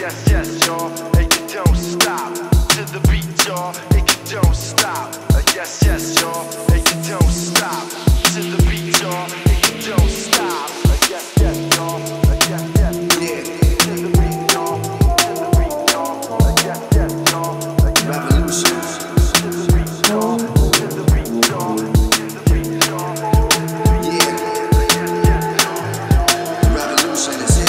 yes, yes, y'all, it don't stop. To the beat, y'all, it don't stop. Yes, yes, y'all, it don't stop. To the beat, y'all, it don't stop. Yes, yes, y'all, yes, yes, yeah. To the beat, y'all, to the beat, y'all, yes, yes, y'all, revolution. To the beat, y'all, to the beat, y'all, to the beat, y'all, yeah. Revolution is here.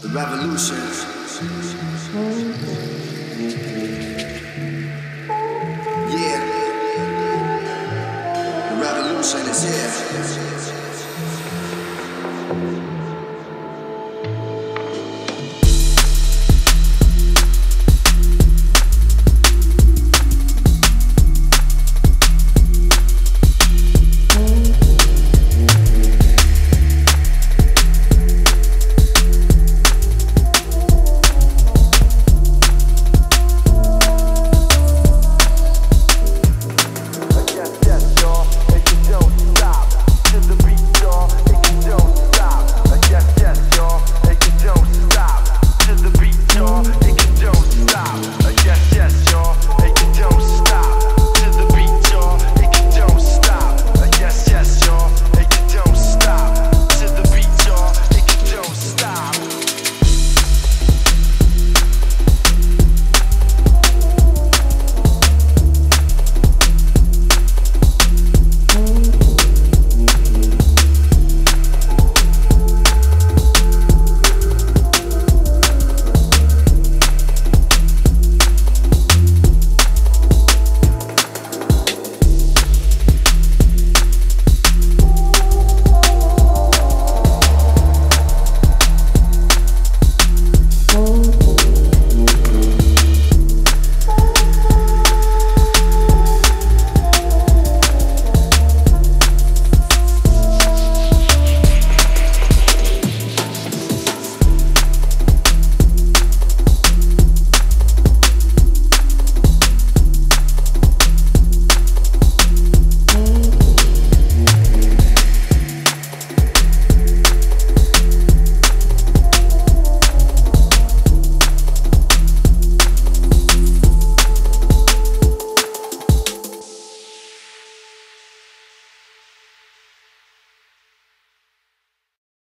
The revolution. Yeah. The revolution is here.